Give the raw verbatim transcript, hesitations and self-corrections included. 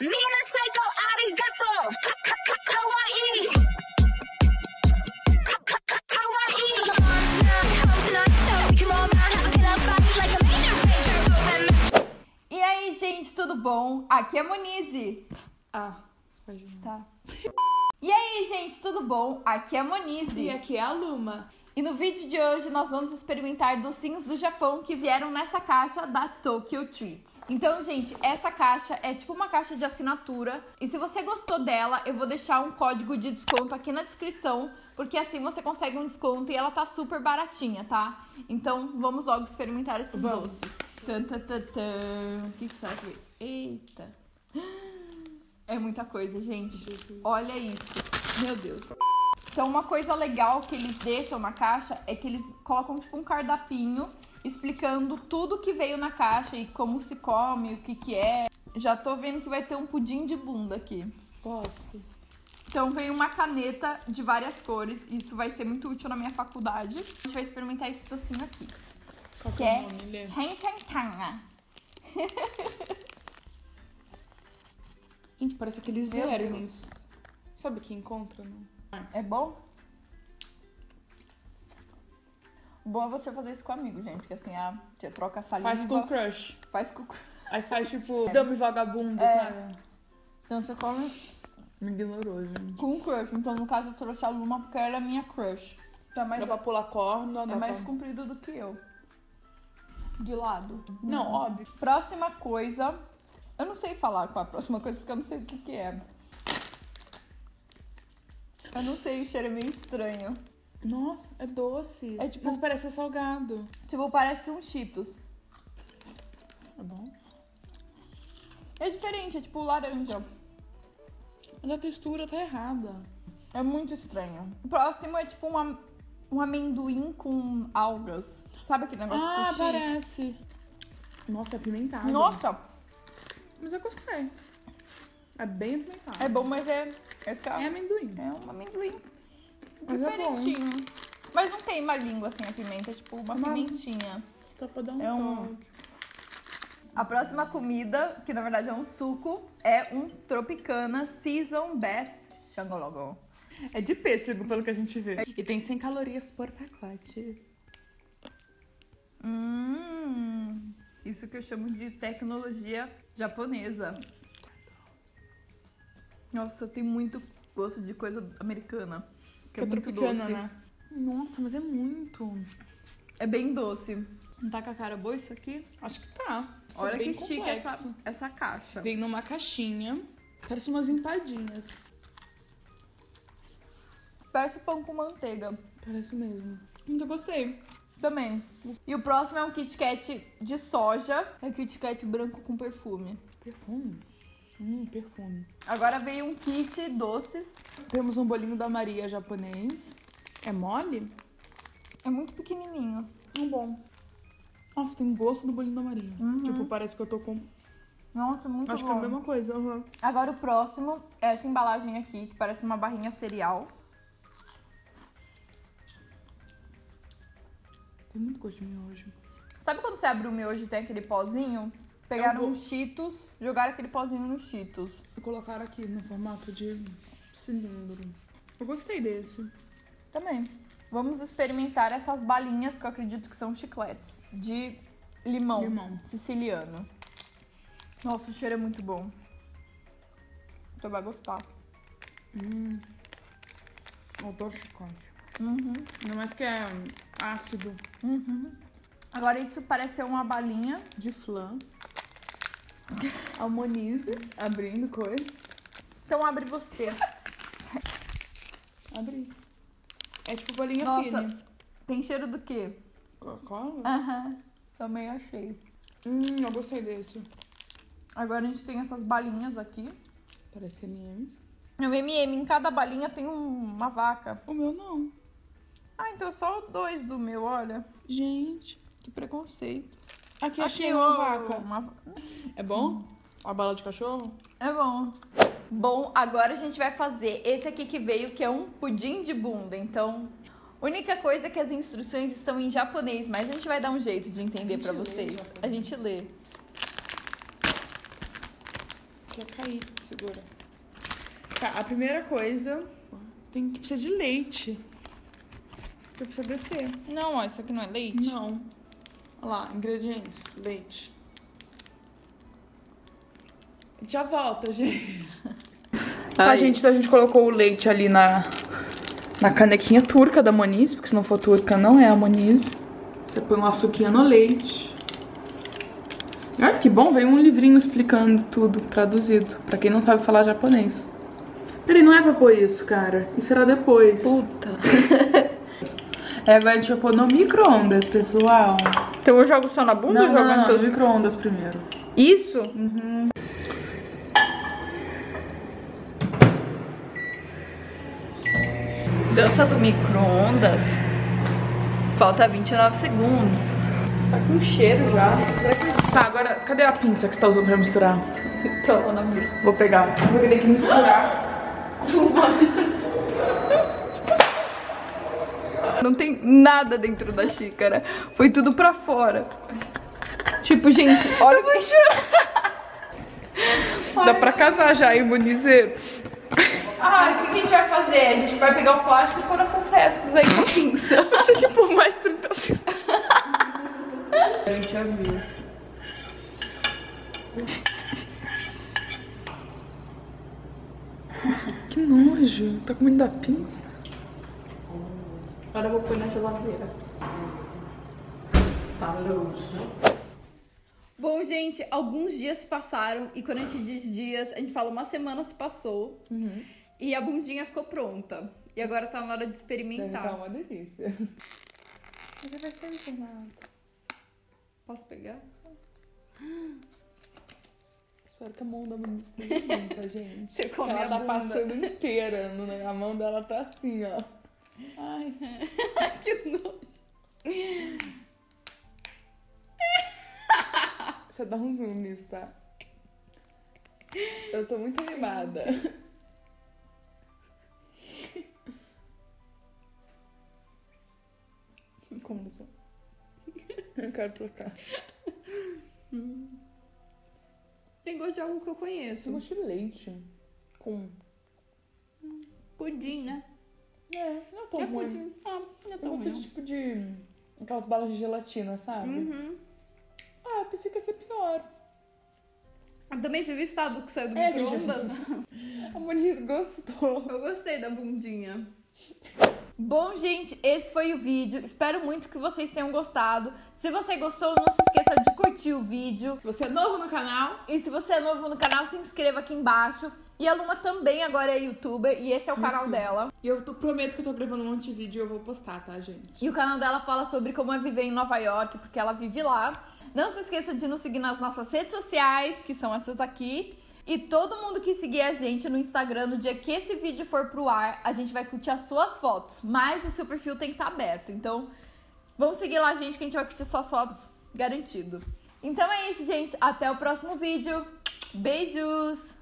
E aí, gente, tudo bom? Aqui é Monize. Ah, pode ir. Tá. E aí, gente, tudo bom? Aqui é Monize. E aqui é a Luma. E no vídeo de hoje nós vamos experimentar docinhos do Japão que vieram nessa caixa da Tokyo Treats. Então, gente, essa caixa é tipo uma caixa de assinatura. E se você gostou dela, eu vou deixar um código de desconto aqui na descrição, porque assim você consegue um desconto e ela tá super baratinha, tá? Então, vamos logo experimentar esses vamos. doces. Tan, tan, tan, tan. O que que será que... Eita! É muita coisa, gente. Jesus. Olha isso. Meu Deus. Então, uma coisa legal que eles deixam na caixa é que eles colocam, tipo, um cardapinho explicando tudo que veio na caixa e como se come, o que que é. Já tô vendo que vai ter um pudim de bunda aqui. Gosto. Então, veio uma caneta de várias cores. Isso vai ser muito útil na minha faculdade. A gente vai experimentar esse docinho aqui. Qual que é? É Rentenkenge. Gente, parece aqueles vermes. Sabe o que encontra, não? É bom? Bom é você fazer isso com amigo, gente, porque assim, a, você troca a saliva. Faz com o crush. Faz com o crush. Aí faz tipo, é. dame vagabundo, é. sabe? Então você come... Me ignorou, gente. Com crush. Então, no caso, eu trouxe a Luma porque ela é minha crush. Então, é mais... Dá pra pular corda, É mais pra... comprido do que eu. De lado. Não, não, óbvio. Próxima coisa... Eu não sei falar qual a próxima coisa, porque eu não sei o que que é. Eu não sei, o cheiro é meio estranho. Nossa, é doce. É tipo, mas parece salgado. Tipo, parece um Cheetos. É bom? É diferente, é tipo laranja. Mas a textura tá errada. É muito estranho. O próximo é tipo uma, um amendoim com algas. Sabe aquele negócio ah, de sushi? Ah, parece. Nossa, é apimentado. Nossa! Mas eu gostei. É bem apimentado. É bom, mas é... É amendoim. É um amendoim. Mas diferentinho. É Mas não tem uma língua assim, a pimenta. É tipo uma, uma... pimentinha. Só pra dar um é um... toque. A próxima comida, que na verdade é um suco, é um Tropicana Season Best Xangologon. É de pêssego, pelo que a gente vê. É. E tem cem calorias por pacote. Hum, isso que eu chamo de tecnologia japonesa. Nossa, tem muito gosto de coisa americana. Que, que é muito doce. Né? Nossa, mas é muito. É bem doce. Não tá com a cara boa isso aqui? Acho que tá. Isso Olha é que complexo. chique essa, essa caixa. Vem numa caixinha. Parece umas empadinhas. Parece pão com manteiga. Parece mesmo. Muito gostei. Também. E o próximo é um Kit Kat de soja. É Kit Kat branco com perfume. Perfume? Hum, perfume. Agora veio um kit doces. Temos um bolinho da Maria japonês. É mole? É muito pequenininho. Hum, bom. Nossa, tem gosto do bolinho da Maria. Uhum. Tipo, parece que eu tô com... Nossa, muito Acho bom. Acho que é a mesma coisa. Uhum. Agora o próximo é essa embalagem aqui, que parece uma barrinha cereal. Tem muito gosto de miojo. Sabe quando você abre o miojo e tem aquele pozinho? Pegaram um Cheetos, jogaram aquele pozinho no Cheetos. E colocaram aqui no formato de cilindro. Eu gostei desse. Também. Vamos experimentar essas balinhas, que eu acredito que são chicletes. De limão, limão. siciliano. Nossa, o cheiro é muito bom. Você vai gostar. Hum. Eu tô chicante. Uhum. Ainda mais que é ácido. Uhum. Agora isso parece ser uma balinha de flan. Almonize, abrindo coisa. Então abre você. Abri. É tipo bolinha Nossa, fina. Tem cheiro do quê? Coca-Cola? Aham, uh-huh. também achei. Hum, eu gostei desse. Agora a gente tem essas balinhas aqui. Parece M e M. É um M e M, em cada balinha tem um, uma vaca. O meu não. Ah, então só dois do meu, olha. Gente, que preconceito. Aqui achei uma vaca. Uma... É bom? A bala de cachorro? É bom. Bom, agora a gente vai fazer esse aqui que veio, que é um pudim de bunda. Então, única coisa é que as instruções estão em japonês, mas a gente vai dar um jeito de entender pra vocês. A gente lê. vai cair, segura. Tá, a primeira coisa, tem que precisar de leite. Porque precisa descer. Não, ó, isso aqui não é leite? Não. Olha lá, ingredientes, leite. Já volta, gente. Ai. Tá, gente, então a gente colocou o leite ali na, na canequinha turca da Moniz, porque se não for turca não é a Moniz. Você põe uma açuquinha no leite. Olha que bom, veio um livrinho explicando tudo, traduzido, pra quem não sabe falar japonês. Peraí, não é pra pôr isso, cara. Isso era depois. Puta. É, agora a gente vai pôr no micro-ondas, pessoal. Então eu jogo só na bunda ou jogo na no micro-ondas primeiro? Isso? Uhum. Dança do micro-ondas. Falta vinte e nove segundos. Tá com cheiro já. Será que... Tá, agora cadê a pinça que você tá usando pra misturar? Então, na minha. Vou pegar. Vou querer que misturar. Não tem nada dentro da xícara. Foi tudo pra fora. Tipo, gente, olha. Eu vou chorar. Dá Ai. pra casar já, hein, Monize? Ah, o que a gente vai fazer? A gente vai pegar o plástico e pôr nossos restos aí com pinça. Eu achei que por mais trinta segundos. A gente já viu. Que nojo. Tá com medo da pinça. Agora eu vou pôr nessa geladeira. Falou. Bom, gente, alguns dias se passaram e quando a gente diz dias, a gente fala uma semana se passou. Uhum. E a bundinha ficou pronta. E agora tá na hora de experimentar. Tá uma delícia. Você vai ser informado. Posso pegar? Espero que a mão da Moniz esteja limpa, gente. Você come ela a tá bunda. Passando inteira, né? A mão dela tá assim, ó. Ai, que nojo. Você dá um zoom nisso, tá? Eu tô muito animada. Como isso? Eu quero trocar. Hum. Tem gosto de algo que eu conheço. Tem gosto de leite. Com... Pudim, né? É, não é tão é ruim. Pudim. Ah, não é tão ruim. Eu gosto de, tipo de... Aquelas balas de gelatina, sabe? Uhum. Ah, eu pensei que ia ser pior. Eu também você viu o estado que saiu do é, micro-ondas? A Moniz gostou. Eu gostei da bundinha. Bom, gente, esse foi o vídeo. Espero muito que vocês tenham gostado. Se você gostou, não se esqueça de curtir o vídeo. Se você é novo no canal. E se você é novo no canal, se inscreva aqui embaixo. E a Luma também agora é youtuber. E esse é o canal Sim. dela. E eu tô, prometo que eu tô gravando um monte de vídeo e eu vou postar, tá, gente? E o canal dela fala sobre como é viver em Nova York, porque ela vive lá. Não se esqueça de nos seguir nas nossas redes sociais, que são essas aqui. E todo mundo que seguir a gente no Instagram, no dia que esse vídeo for pro ar, a gente vai curtir as suas fotos. Mas o seu perfil tem que estar aberto. Então, vamos seguir lá, gente, que a gente vai curtir suas fotos, garantido. Então é isso, gente. Até o próximo vídeo. Beijos!